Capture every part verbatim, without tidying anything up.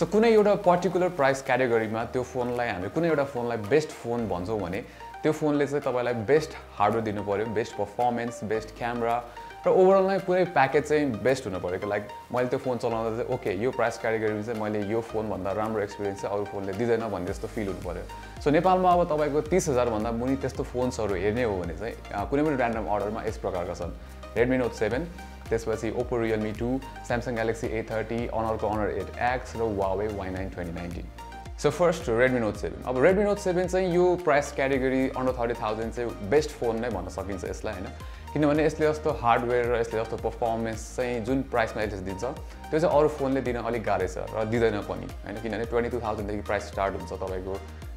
So कुनै एउटा particular price क्याटेगोरीमा त्यो फोनलाई हामी कुनै एउटा फोनलाई बेस्ट फोन भन्छौं भने त्यो फोनले चाहिँ तपाईलाई बेस्ट हार्डवेयर दिनु पर्यो, बेस्ट परफर्मेन्स, बेस्ट क्यामेरा र ओभरअल नै पुरै प्याकेज चाहिँ बेस्ट हुनु पर्यो। लाइक मैले त्यो फोन चलाउँदा चाहिँ ओके यो प्राइस क्याटेगोरीमा चाहिँ मैले यो फोन भन्दा राम्रो एक्सपिरियन्स चाहिँ अरु फोनले दिदैन भन्ने जस्तो फिल हुनु पर्यो। सो नेपालमा अब तपाईको तीस हजार भन्दा मुनि त्यस्तो फोन्सहरु हेर्ने हो भने चाहिँ कुनै पनि र्यान्डम अर्डरमा यस प्रकारका छन्। Redmi Note seven, त्यसपछि Oppo Realme two, Samsung Galaxy A thirty, Honor Honor eight X र Huawei Y nine twenty nineteen. So first Redmi Note seven. अब Redmi Note seven चाहिँ यो price category under thirty thousand चाहिँ best phone नै भन्न सकिन्छ यसलाई हैन, किनभने यसले जस्तो हार्डवेयर र यसले जस्तो परफर्मेन्स चाहिँ जुन प्राइसमा यसले दिन्छ त्यो चाहिँ अरु फोनले दिन अलिक गाह्रो छ र दिदैन पनि हैन, किनभने बाइस हजार देखि प्राइस स्टार्ट हुन्छ तपाईको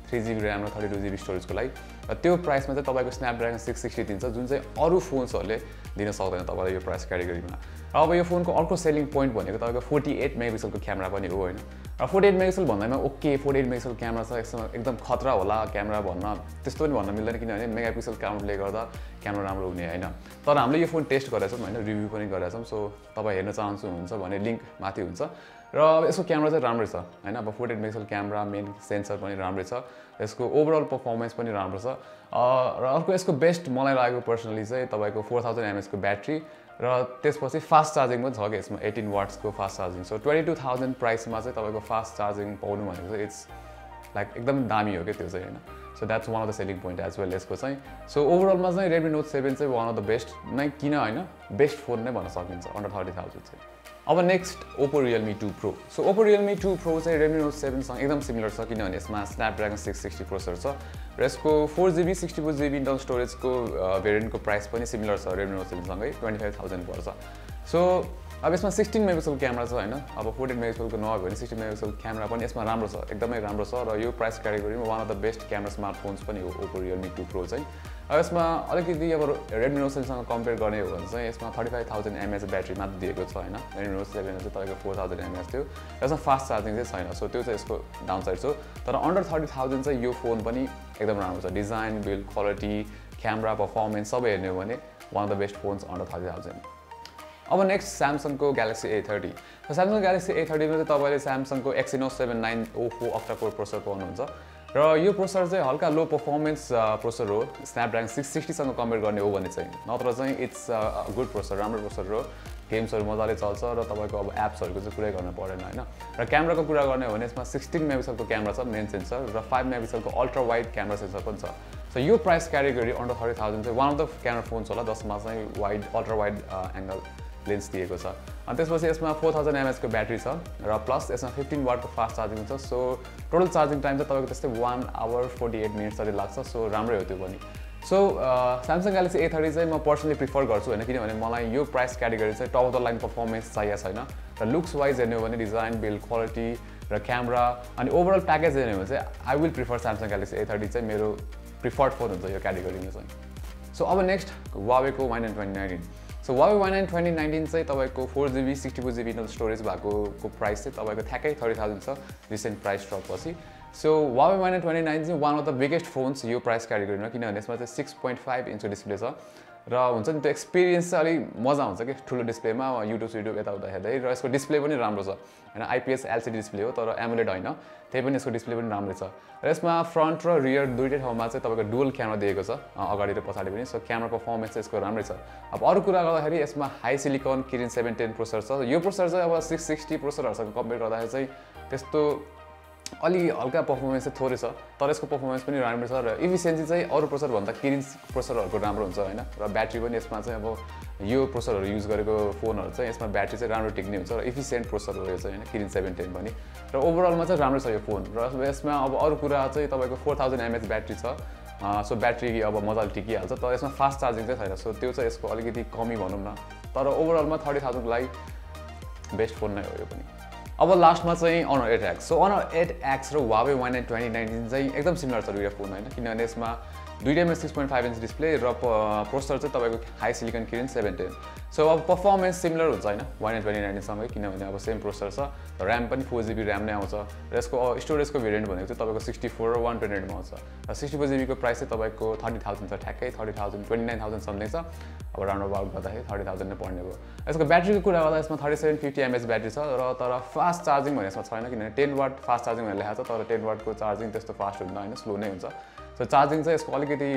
थ्री जी बी RAM र thirty two G B storage को लागि र त्यो प्राइसमा चाहिँ तपाईको Snapdragon six sixty दिन्छ जुन चाहिँ अरु फोन्सहरुले दिन सक्दैन तपाईलाई यो प्राइस क्याटेगोरीमा। अब यो फोनको अर्को सेलिङ पोइन्ट भनेको तपाईको forty-eight मेगापिक्सल को क्यामेरा पनि हो हैन, र forty-eight मेगापिक्सल भन्दैमा ओके forty-eight मेगापिक्सल क्यामेरा छ एकदम खतरा होला क्यामेरा भन्न त्यस्तो पनि भन्न मिल्दैन किनभने मेगापिक्सल काउन्टले गर्दा क्यामेरा राम्रो हुने हैन। तर हामीले यो फोन टेस्ट गरेछौं हैन, रिभ्यु पनि गरेछौं, सो तपाई हेर्न चाहन्छु हुन्छ भने लिंक माथि हुन्छ र यसको क्यामेरा चाहिँ राम्रो छ हैन। अब forty-eight megapixel camera, main sensor पनि राम्रो छ, यसको ओभरअल परफर्मेन्स पनि राम्रो छ र अर्को यसको बेस्ट मलाई लागेको पर्सनली चाहिँ तपाईको four thousand m A h को ब्याट्री र त्यसपछि फास्ट चार्जिङ पनि छ के यसमा eighteen watts को fast charging. So twenty-two thousand प्राइसमा चाहिँ तपाईको फास्ट चार्जिङ पाउनु भनेको चाहिँ इट्स लाइक एकदम दामी हो के त्यो चाहिँ हैन। So that's one of the selling point as well यसको चाहिँ। सो ओभरअलमा चाहिँ Redmi Note seven चाहिँ वान अफ द बेस्ट नै किन हैन, बेस्ट फोन नै भन्न सकिन्छ अन्डर thirty thousand चाहिँ। अब next Oppo Realme two Pro. सो Oppo Realme two Pro चाहिँ Redmi Note seven सँग एकदम सिमिलर छ किनभने यसमा Snapdragon six sixty प्रोसेसर छ र यसको four G B sixty-four G B internal storage को भेरिएन्ट को प्राइस पनि सिमिलर छ Redmi Note seven सँगै twenty-five thousand पर्छ। सो अब यसमा sixteen मेगापिक्सल क्यामेरा छ हैन, अब forty-eight मेगापिक्सल को नभए पनि sixteen मेगापिक्सल क्यामेरा पनि यसमा राम्रो छ, एकदमै राम्रो छ र यो प्राइस क्याटेगोरीमा one of the best camera smartphones पनि हो Oppo Realme two Pro चाहिँ। अब यसमा अलिकति अब Redmi Note seven सँग कम्पेयर गर्ने हो भने चाहिँ यसमा thirty-five thousand m A h battery मात्र दिएको छ हैन, Redmi Note seven चाहिँ तपाईको four thousand m A h थियो, यसमा फास्ट चार्जिङ चाहिँ छैन, सो त्यो चाहिँ यसको डाउनसाइड छ। तर अन्डर thirty thousand चाहिँ यो फोन पनि एकदम राम्रो छ, design, build quality, camera, performance सबै हेर्ने हो भने one of the best phones under thirty thousand। अब नेक्स्ट Samsung को Galaxy A thirty. तो Samsung Galaxy A thirty में तपाईले Samsung को Exynos seven nine zero four octa core processor पाउनुहुन्छ र यो प्रोसेसर चाहिँ हल्का लो परफर्मेन्स प्रोसेसर हो Snapdragon six sixty सँग कम्पेयर गर्ने हो भने चाहिँ, नत्र चाहिँ इट्स अ गुड प्रोसेसर, राम्रो प्रोसेसर हो, गेम्सहरु मजाले चल्छ र तपाईको अब एप्सहरुको चाहिँ कुरा गर्न पर्दैन हैन। र क्यामेराको कुरा गर्ने हो भने यसमा sixteen मेगापिक्सल को क्यामेरा छ, मेन सेन्सर र five मेगापिक्सल को अल्ट्रा वाइड क्यामेरा सेन्सर पनि छ। सो यो price category under thirty thousand चाहिँ one of the camera phones होला जसमा चाहिँ wide ultra wide angle lens दिएको छ। अनि त्यसपछि यसमा four thousand m A h को ब्याट्री छ र प्लस यसमा fifteen watt को फास्ट चार्जिङ हुन्छ। सो टोटल चार्जिङ टाइम चाहिँ तपाईको त्यस्तै one hour forty-eight minutes जति लाग्छ, सो राम्रै हो त्यो पनि। So Samsung Galaxy A thirty चाहिँ म पर्सनली प्रिफर गर्छु हैन, किनभने मलाई यो प्राइस क्याटेगोरी चाहिँ top of the line performance चाहिएको छैन र लुक्स वाइज हेर्ने हो भने डिजाइन, बिल्ड क्वालिटी र क्यामेरा अनि ओभरअल प्याकेज हेर्ने हो भने चाहिँ I will prefer Samsung Galaxy A thirty चाहिँ मेरो प्रिफर्ड फोन हुन्छ यो क्याटेगोरीमा चाहिँ। सो अब नेक्स्ट Huawei को Y nine twenty nineteen. So Huawei Y nine twenty nineteen चाहिँ तपाईको four G B sixty-four G B internal storage भएको को प्राइस चाहिँ तपाईको ठ्याक्कै thirty thousand छ रिसेन्ट प्राइस ड्रप पछि। So Huawei Y nine twenty nineteen चाहिँ one of the biggest phones यो प्राइस क्याटेगोरीमा, किनभने यसमा चाहिँ six point five inch display छ र हुन्छ नि त्यो एक्सपिरियन्स चाहिँ अलिक मजा हुन्छ के ठुलो डिस्प्लेमा युट्युब सिट्युब यताउता हेर्दै, र यसको डिस्प्ले पनि राम्रो छ हैन, आईपीएस एलसीडी डिस्प्ले हो तर एमोलेड हैन, त्यही पनि यसको डिस्प्ले पनि राम्रो छ। र यसमा फ्रन्ट र रियर दुईटै ठाउँमा चाहिँ तपाईको डुअल क्यामेरा दिएको छ, अगाडि र पछाडि पनि। सो क्यामेरा परफर्मेन्स चाहिँ यसको राम्रै छ। अब अरु कुरा गर्दाखेरि यसमा HiSilicon Kirin seven ten processor छ। यो प्रोसेसर चाहिँ अब six sixty प्रोसेसरहरुसँग कम्पेयर गर्दाखेरि चाहिँ त्यस्तो अलि हल्का परफर्मेन्स चाहिँ थोरै छ, तर यसको परफर्मेन्स पनि राम्रो छ र एफिसिएन्सी चाहिँ अरु प्रोसेसर भन्दा किरिन प्रोसेसरहरुको राम्रो हुन्छ हैन। र ब्याट्री पनि यसमा चाहिँ अब यो प्रोसेसरहरु युज गरेको फोनहरु चाहिँ यसमा ब्याट्री चाहिँ राम्रो टिक्ने हुन्छ र एफिसिएन्ट प्रोसेसर हो यो चाहिँ हैन, Kirin seven ten पनि। र ओभरअलमा चाहिँ राम्रो छ यो फोन। र यसमा अब अरु कुरा चाहिँ तपाईको four thousand m A h battery छ, सो ब्याट्री अब मजाले टिकिहाल्छ, तर यसमा फास्ट चार्जिङ चाहिँ छैन, सो त्यो चाहिँ यसको अलिकति कमी भनौँ न। तर ओभरअलमा thirty thousand को लागि बेस्ट फोन नै हो यो पनि। अब लास्टमा चाहिँ Honor eight X. So Honor eight X र Huawei Y nine twenty nineteen चाहिँ एकदम सिमिलर छ दुईटा फोन हैन, किनभने यसमा दुईटै में six point five inch display र प्रोसेसर चाहिँ तपाईको HiSilicon Kirin seven ten. So अब परफॉर्मेंस सिमिलर हुन्छ हैन one twenty-nine सँगै किनभने अब सेम प्रोसेसर छ र रैम पनि four G B रैम नै आउँछ र यसको स्टोरेजको भेरिएन्ट भनेको चाहिँ तपाईको sixty-four र one twenty-eight मा आउँछ र sixty-four G B को प्राइस चाहिँ तपाईको thirty thousand छ ठ्याक्कै thirty thousand twenty-nine thousand something छ अब राउन्ड अबाउट गर्दाखेरि thirty thousand नै पर्ने भयो. यसको ब्याट्रीको कुरा गर्दा यसमा thirty-seven fifty milliamp hour battery छ र तर फास्ट चार्जिङ भनेको छैन किनभने ten watt फास्ट चार्जिङ भनेर लेखेको छ तर ten watt को चार्जिङ त्यस्तो फास्ट हुँदैन हैन स्लो नै हुन्छ. So चार्जिङ चाहिँ यसको अलिकति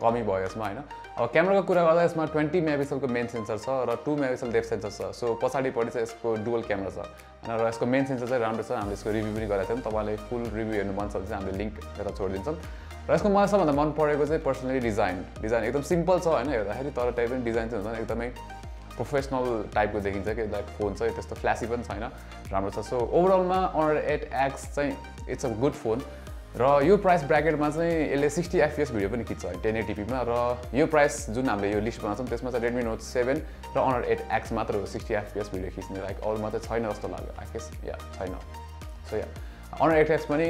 कमी भयो यसमा हैन. अब क्यामेराको कुरा गर्दा यसमा twenty megapixel को मेन सेन्सर छ र two megapixel डेप्थ सेन्सर छ. सो पछाडीपट्टि चाहिँ यसको डुअल क्यामेरा छ हैन र यसको मेन सेन्सर चाहिँ राम्रो छ. हामीले यसको रिभ्यु पनि गरेका थियौं, तपाईलाई फुल रिभ्यु हेर्नु मन छ भने चाहिँ हामीले लिंक गरेर छोडिदिन्छौँ. र यसको मलाई सबभन्दा मन परेको चाहिँ पर्सनली डिजाइन डिजाइन एकदम सिम्पल छ हैन हेर्दाखेरि तर तै पनि डिजाइन चाहिँ हुन्छ एकदमै प्रोफेसनल टाइपको देखिन्छ के लाइक फोन चाहिँ त्यस्तो फ्ल्यासी पनि छैन, राम्रो छ. सो ओभरअलमा Honor eight X चाहिँ इट्स अ गुड फोन र यो प्राइस ब्र्याकेटमा चाहिँ यसले sixty F P S video पनि खिच्छ ten eighty P मा र यो प्राइस जुन हामीले यो लिस्ट बनाउँछौं त्यसमा चाहिँ Redmi Note seven र Honor eight X मात्र हो sixty F P S video खिच्ने, लाइक अरूमा चाहिँ छैन जस्तो लाग्यो. आई गेस या छैन. So yeah Honor eight X पनि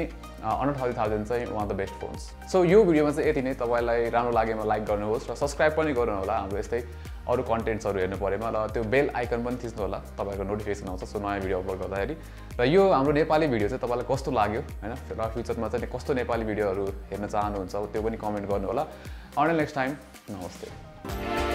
Honor thirty thousand चाहिँ one of the best phones. So यो भिडियोमा चाहिँ यति नै. तपाईलाई राम्रो लागेमा लाइक गर्नुहोस् र सब्स्क्राइब पनि गर्नु होला. हाम्रो यस्तै अरु कन्टेन्ट्सहरु हेर्नु परेमा र त्यो बेल आइकन पनि थिच्नु होला, तपाईको नोटिफिकेसन आउँछ सो नयाँ भिडियो अपलोड गर्दाखेरि. र यो हाम्रो नेपाली भिडियो चाहिँ तपाईलाई कस्तो लाग्यो हैन र फ्युचरमा चाहिँ कस्तो नेपाली भिडियोहरु हेर्न चाहनुहुन्छ त्यो पनि कमेन्ट गर्नु होला. अन नेक्स्ट टाइम नमस्ते.